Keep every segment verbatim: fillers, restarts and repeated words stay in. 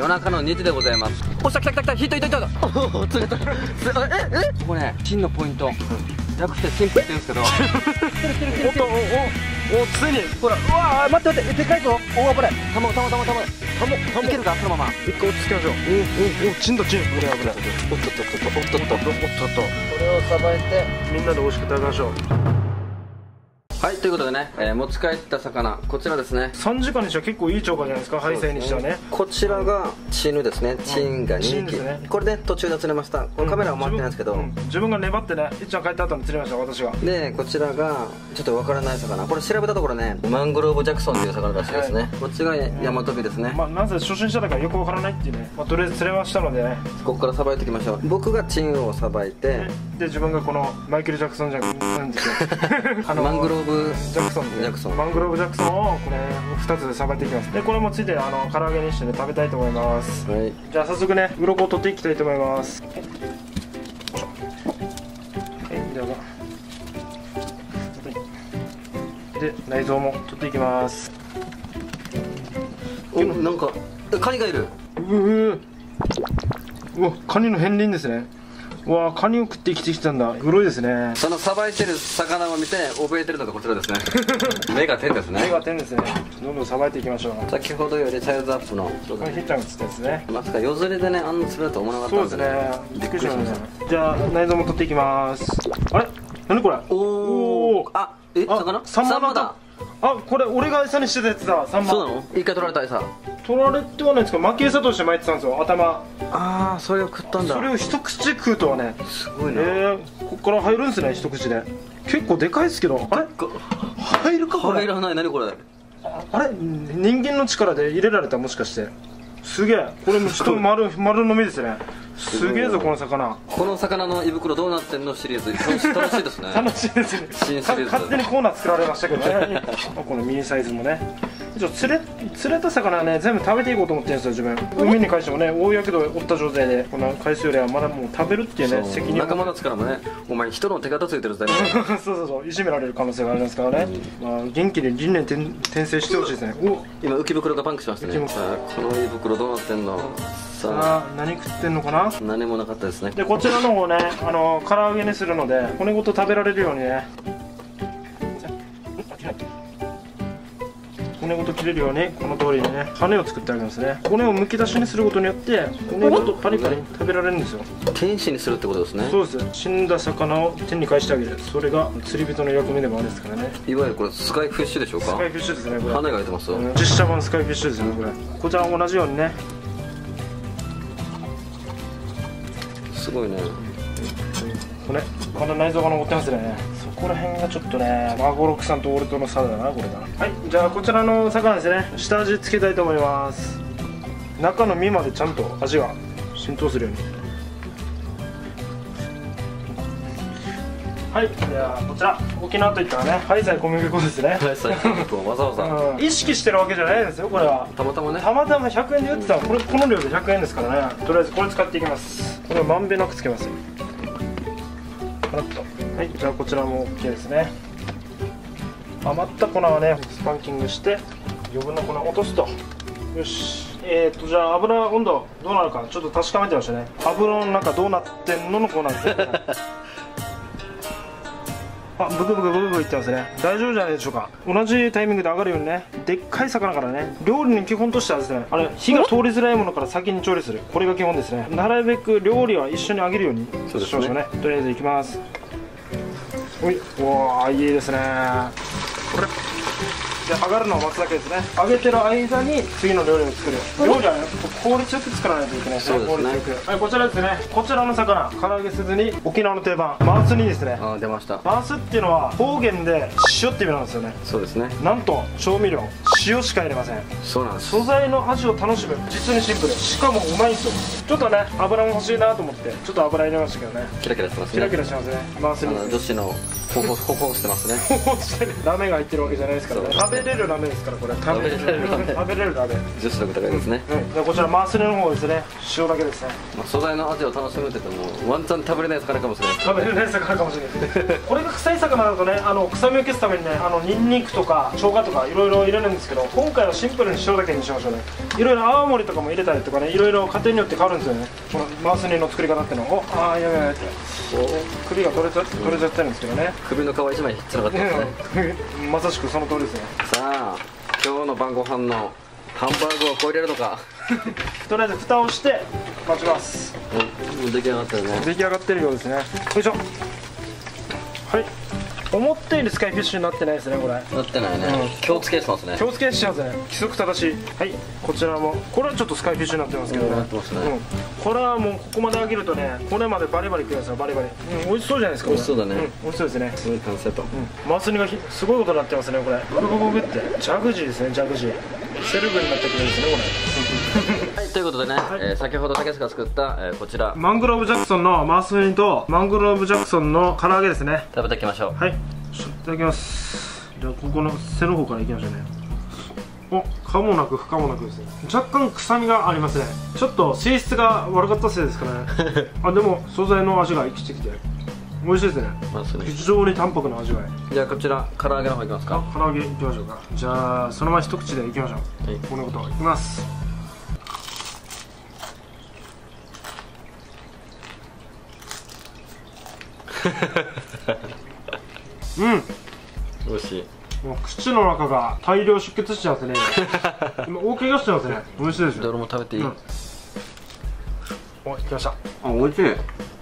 夜中のにじでございます。おっ、来た来た来た、ヒットヒットヒット。おお、釣れた。ええ、ここね、真のポイントなくてシンプルって言うんですけど、おっと、おおお、ついにほら、うわー、待って待って、でかいぞ。おお、危ない。タモタモタモタモタモタモ、いけるか、そのまま一個落ち着きましょう。おおお、チンだチン、危ない危ない。おっとっとっとっとっとっとっとっと、これをさばいてみんなで美味しく食べましょう。はい、ということでね、えー、持ち帰った魚、こちらですね。さんじかんにしては結構いい釣果じゃないですか、配線にしてはね。こちらがチヌですね、チンがにひき。これで途中で釣れました。これカメラは回ってないんですけど、自分が粘ってね、いっちゃん帰った後に釣れました、私が。で、こちらがちょっとわからない魚、これ調べたところね、マングローブジャクソンという魚らしいですね。こっちがヤマトビですね。まあ、なぜ初心者だからよくわからないっていうね、とりあえず釣れましたのでね、ここからさばいていきましょう。僕がチンをさばいて、で、自分がこのマイケル・ジャクソンじゃなんですよ。マングローブジャクソンで、マングローブジャクソンをこれふたつでさばいていきます。で、これもついてあの唐揚げにしてね、食べたいと思います。はい、じゃあ早速ね、鱗を取っていきたいと思います。はい、どうぞ。で、内臓も取っていきます。お、なんかカニがいる。うううわ、カニの片鱗ですね。わあ、カニを食って生きてきたんだ。グロいですね。そのさばいてる魚を見て怯えてるのがこちらですね。目が点ですね。目が点ですね。どんどんさばいていきましょう。先ほどよりサイズアップのヒッターが釣ったやつね。まさか夜釣りでね、あんな釣れると思わなかったんで。そうですね。びっくりしました。じゃあ内臓も取っていきます。あれ？何これ？おお。あ、え、魚？サンマだ。あ、これ俺が餌にしてたやつだ、サンマ。そうなの？一回取られた餌。取られてはないんですけど、巻き餌として巻いてたんですよ、頭。ああ、それを食ったんだ。それを一口食うとはね、すごいね。えー、ここから入るんですね、一口で。結構でかいですけど、あれ入るか、これ。入らない、何これ。あれ、人間の力で入れられた、もしかして。すげえ、これもちょっと丸、丸のみですね。すげえぞ、この魚。この魚の胃袋どうなってんのシリーズ、楽しいですね。楽しいですね。新シリーズ。勝手にコーナー作られましたけどね。このミニサイズもね。ちょっと釣れ釣れた魚はね、全部食べていこうと思ってるんですよ、自分。海に返してもね、大やけど負った状態でこの海水よりはまだもう食べるっていうね、責任。仲間の力もね、お前人の手形ついてるだけ。そうそうそう、いじめられる可能性がありますからね。まあ元気で輪廻転生してほしいですね。今浮き袋がパンクしましたね。この胃袋どうなってんの。さあ、何食ってんのかな。何もなかったですね。で、こちらの方ね、あの唐揚げにするので骨ごと食べられるようにね、骨ごと切れるようにこの通りにね、羽を作ってあげますね。骨をむき出しにすることによって骨ごとパリパリ食べられるんですよ。天使にするってことですね。そうです。死んだ魚を天に返してあげる、それが釣り人の役目でもあるんですからね。いわゆるこれスカイフィッシュでしょうか。スカイフィッシュですね、これ。羽が出てますよ、うん、実写版スカイフィッシュですね、これ。こちらも同じようにね。すごいね、これまだ内臓が残ってますね。そこら辺がちょっとね、マゴロクさんと俺との差だな、これが。はい、じゃあこちらの魚ですね、下味つけたいと思います。中の身までちゃんと味が浸透するように。はい、じゃあこちら沖縄といったらね、はいさい小麦粉ですね。はいさい小麦粉、わざわざ意識してるわけじゃないですよ、これは。たまたまね、たまたまひゃくえんで売ってたの。これ、この量でひゃくえんですからね。とりあえずこれ使っていきます。これまんべんなくつけますよ。はい、じゃあこちらも OK ですね。余った粉はね、スパンキングして余分な粉を落とすと。よし、えーとじゃあ油温度どうなるかちょっと確かめてましたね。油の中どうなってんのの粉なんですよ、ね。あ、ブクブクブクブクいってますね。大丈夫じゃないでしょうか。同じタイミングで上がるようにね、でっかい魚からね、料理の基本としてはですね、あれ火が通りづらいものから先に調理する、これが基本ですね。なるべく料理は一緒に揚げるようにしましょうね。とりあえずいきます。おい、おー、いいですね。これで上がるのを待つだけですね。揚げてる間に次の料理を作る。料理はね、効率よく作らないといけないですね。効率よく。はい、こちらですね。こちらの魚、唐揚げせずに沖縄の定番マース煮ですね。あ、出ました。マースっていうのは方言で塩って意味なんですよね。そうですね。なんと調味料塩しか入れません。そうなんです。素材の味を楽しむ、実にシンプル、しかもうまいんですよ。ちょっとね、油も欲しいなと思ってちょっと油入れましたけどね。キラキラしてますね。キラキラしてますね。マース煮ですね。女子のほほほほしてますね。ほほしてる。ラメが入ってるわけじゃないですからね。食べれるラメですから、これ。食べれるラメ。食べれるラメ。女子の高いですね。はい。じゃこちらマース煮の方ですね。塩だけですね。まあ素材の味を楽しむって言ってもワンチャン食べれない魚かもしれない。食べれない魚かもしれない。これが臭い魚だとね、あの臭みを消すためにね、あのニンニクとか生姜とかいろいろ入れるんです。けど、今回はシンプルに塩だけにしましょうね。いろいろ泡盛とかも入れたりとかね、いろいろ家庭によって変わるんですよね、このマウス煮の作り方っての。おあーやべやべって首が取れちゃ取れちゃってるんですけどね。首の皮一枚ひっつらかったですねまさしくその通りですね。さあ今日の晩ご飯のハンバーグはこう入れるのかとりあえず蓋をして待ちます。もう出来上がってるね。出来上がってるようですね。よいしょ。はい、思ったよりスカイフィッシュになってないですね、これ。なってないね、うん、気をつけてますね。気をつけしてますね、規則正しい。はい、こちらもこれはちょっとスカイフィッシュになってますけどね、うん、なってますね、うん、これはもうここまで揚げるとね、これまでバリバリ食うやつはバリバリ、うん、美味しそうじゃないですか。美味しそうだね、うん、美味しそうですね。すごい完成と、うん、マス煮がすごいことになってますね、これ。ブブブブってジャグジーですね、ジャグジーセルブになってくるんですね、これはい、ということでね、はい、えー、先ほど竹下が作った、えー、こちらマングローブジャクソンのマース煮とマングローブジャクソンの唐揚げですね。食べていきましょう。はい、いただきます。じゃあここの背の方からいきましょうね。お、可もなく不可もなくですね。若干臭みがありますね。ちょっと性質が悪かったせいですからねあ、でも素材の味が生きてきて美味しいですね。非常に淡白な味わい。じゃあこちら唐揚げの方いきますか。唐揚げいきましょうか。じゃあそのまま一口でいきましょう、はい、このこといきます。うん、おいしい。もう口の中が大量出血してますね今大怪我してますね。美味しいですよ。どれも食べていい、うん、お、来ました。あ、美味しい。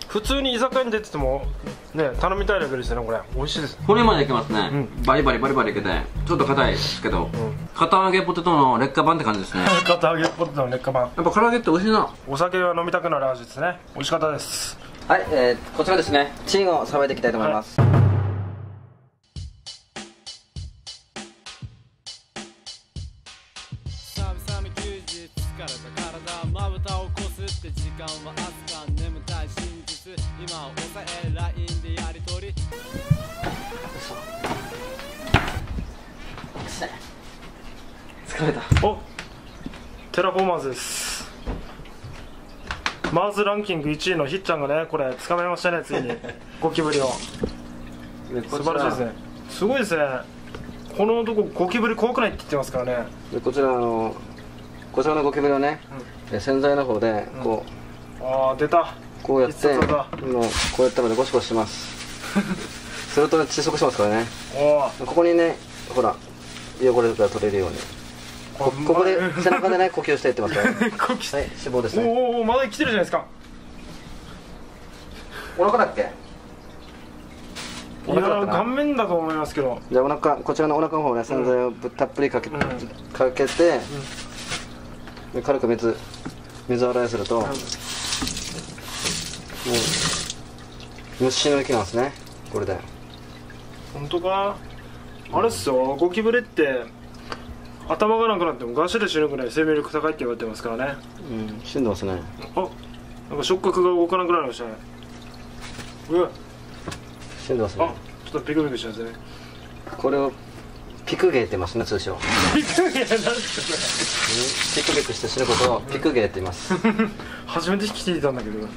普通に居酒屋に出ててもね、頼みたいレベルですよね、これ。美味しいです。これまでいけますね、うん、バリバリバリバリいけて、ちょっと硬いですけど、うん、片揚げポテトの劣化版って感じですね片揚げポテトの劣化版。やっぱ唐揚げって美味しいな。お酒が飲みたくなる味ですね。美味しかったです。はい、えー、こちらですね、チンをさばいていきたいと思います、はい。疲れた。お、テラフォーマーズです。マーズランキングいちいのひっちゃんがね、これ捕まえましたね、次にゴキブリを素晴らしいですね。すごいですね、この男ゴキブリ怖くないって言ってますからね。でこちらあのこちらのゴキブリをね、うん、洗剤の方でこう、うん、ああ出た、こうやってもうこうやってまでゴシゴシしますすると窒息しますからね。ここにね、ほら汚れが取れるようにこ, ここで背中でね呼吸していってますね呼吸、はい、脂肪ですね。おお、まだ生きてるじゃないですか。お腹だっけ。お腹だったな。顔面だと思いますけど。じゃあお腹、こちらのお腹の方ね、洗剤をたっぷりかけ、うん、かけて、うん、軽く水水洗いすると、うん、もう虫の息なんですね、これで。本当か、あれっすよ、ゴキブリって頭がなくなってもガシで死ぬくらい生命力高いって言われてますからね。うん、死んでますね。あ、なんか触覚が動かなくなりましたね。うわ、死んでますね。あ、ちょっとピクピクしますね。これをピクゲーって言いますね、通称ピクゲーなんですか、ね、ピクピクして死ぬことをピクゲーって言います初めて聞いたんだけど